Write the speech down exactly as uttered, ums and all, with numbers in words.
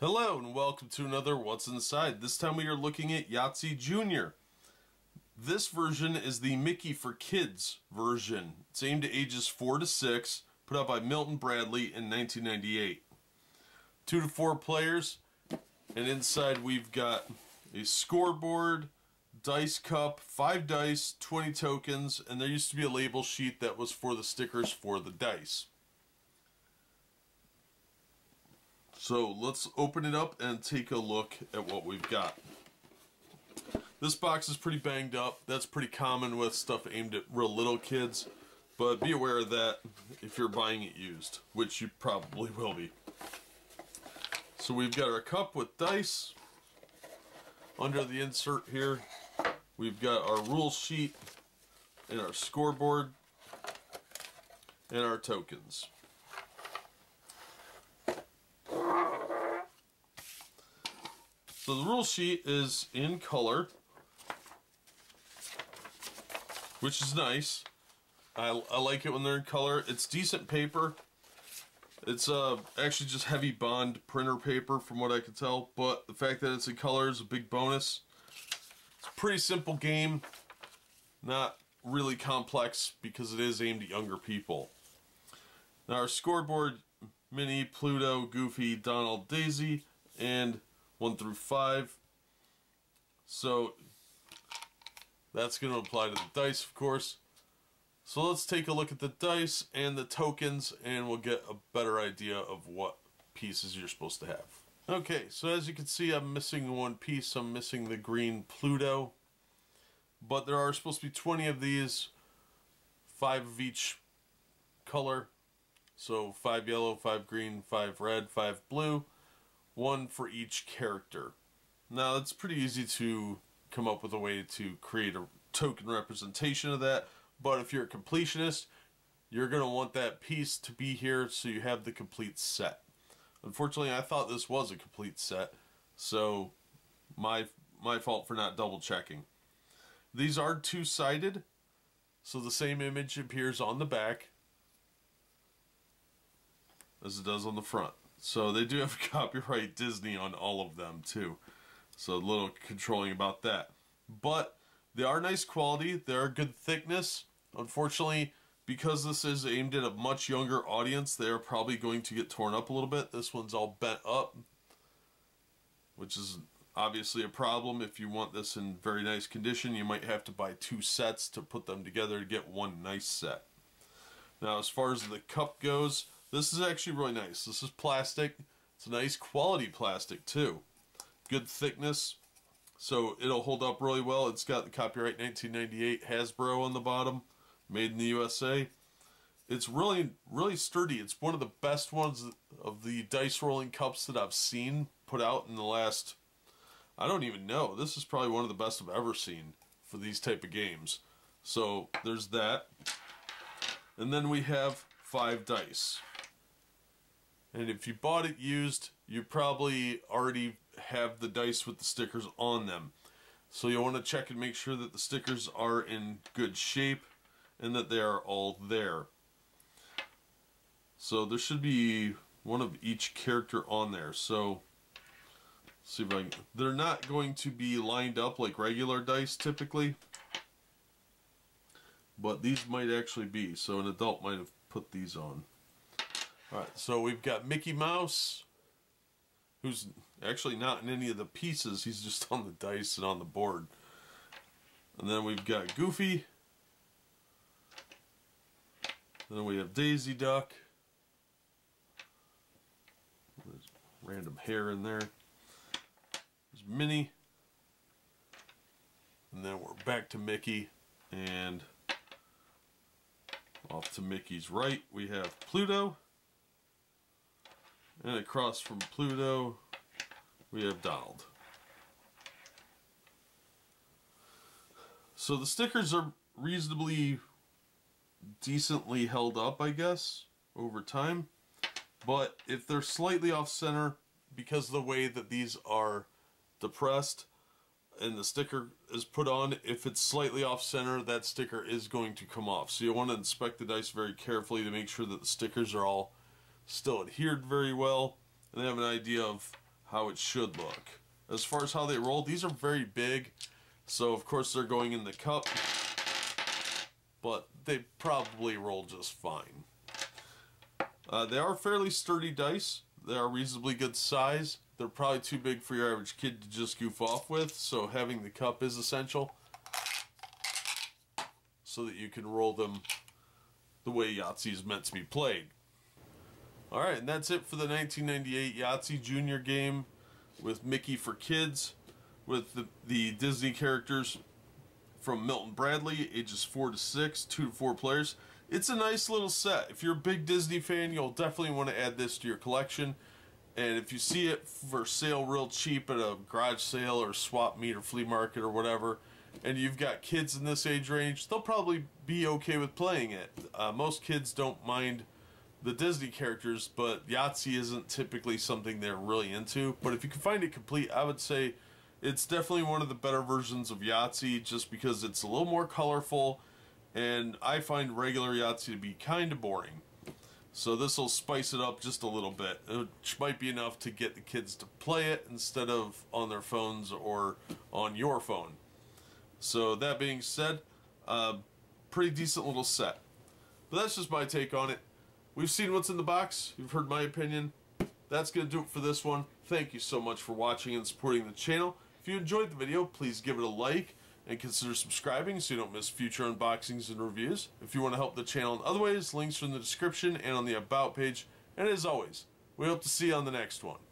Hello and welcome to another What's Inside. This time we are looking at Yahtzee Junior This version is the Mickey for Kids version. It's aimed at ages four to six, put out by Milton Bradley in nineteen ninety-eight. two to four players, and inside we've got a scoreboard, dice cup, five dice, twenty tokens, and there used to be a label sheet that was for the stickers for the dice. So let's open it up and take a look at what we've got. This box is pretty banged up. That's pretty common with stuff aimed at real little kids, but be aware of that if you're buying it used, which you probably will be. So we've got our cup with dice. Under the insert here, we've got our rule sheet and our scoreboard and our tokens. So the rule sheet is in color, which is nice. I, I like it when they're in color. It's decent paper. It's uh, actually just heavy bond printer paper from what I can tell, but the fact that it's in color is a big bonus. It's a pretty simple game, not really complex because it is aimed at younger people. Now our scoreboard: Minnie, Pluto, Goofy, Donald, Daisy, and one through five. So that's going to apply to the dice, of course. So let's take a look at the dice and the tokens and we'll get a better idea of what pieces you're supposed to have. Okay, so as you can see, I'm missing one piece. I'm missing the green Pluto. But there are supposed to be twenty of these, five of each color. So five yellow, five green, five red, five blue. One for each character. Now it's pretty easy to come up with a way to create a token representation of that, but if you're a completionist, you're going to want that piece to be here so you have the complete set. Unfortunately, I thought this was a complete set, so my my fault for not double checking. These are two-sided, so the same image appears on the back as it does on the front. So they do have copyright Disney on all of them too, so a little controlling about that. But they are nice quality, they are good thickness. Unfortunately, because this is aimed at a much younger audience, they are probably going to get torn up a little bit. This one's all bent up, which is obviously a problem. If you want this in very nice condition, you might have to buy two sets to put them together to get one nice set. Now as far as the cup goes, this is actually really nice. This is plastic. It's a nice quality plastic too. Good thickness, so it'll hold up really well. It's got the copyright nineteen ninety-eight Hasbro on the bottom, made in the U S A. It's really, really sturdy. It's one of the best ones of the dice rolling cups that I've seen put out in the last, I don't even know. This is probably one of the best I've ever seen for these type of games. So there's that. And then we have five dice. And if you bought it used, you probably already have the dice with the stickers on them. So you'll want to check and make sure that the stickers are in good shape and that they are all there. So there should be one of each character on there. So let's see if I can. They're not going to be lined up like regular dice typically, but these might actually be. So an adult might have put these on. Alright, so we've got Mickey Mouse, who's actually not in any of the pieces, he's just on the dice and on the board. And then we've got Goofy. Then we have Daisy Duck. There's random hair in there. There's Minnie. And then we're back to Mickey, and off to Mickey's right we have Pluto. And across from Pluto, we have Donald. So the stickers are reasonably decently held up, I guess, over time. But if they're slightly off-center, because of the way that these are depressed and the sticker is put on, if it's slightly off-center, that sticker is going to come off. So you want to inspect the dice very carefully to make sure that the stickers are all still adhered very well and they have an idea of how it should look. As far as how they roll, these are very big, so of course they're going in the cup, but they probably roll just fine. Uh, they are fairly sturdy dice. They are reasonably good size. They're probably too big for your average kid to just goof off with, so having the cup is essential so that you can roll them the way Yahtzee is meant to be played. Alright, and that's it for the nineteen ninety-eight Yahtzee Junior game with Mickey for kids, with the, the Disney characters from Milton Bradley, ages four to six, two to four players. It's a nice little set. If you're a big Disney fan, you'll definitely want to add this to your collection. And if you see it for sale real cheap at a garage sale or swap meet or flea market or whatever, and you've got kids in this age range, they'll probably be okay with playing it. Uh, most kids don't mind the Disney characters, but Yahtzee isn't typically something they're really into. But if you can find it complete, I would say it's definitely one of the better versions of Yahtzee, just because it's a little more colorful, and I find regular Yahtzee to be kind of boring. So this will spice it up just a little bit, which might be enough to get the kids to play it instead of on their phones or on your phone. So that being said, uh, pretty decent little set. But that's just my take on it. We've seen what's in the box. You've heard my opinion. That's going to do it for this one. Thank you so much for watching and supporting the channel. If you enjoyed the video, please give it a like and consider subscribing so you don't miss future unboxings and reviews. If you want to help the channel in other ways, links are in the description and on the About page. And as always, we hope to see you on the next one.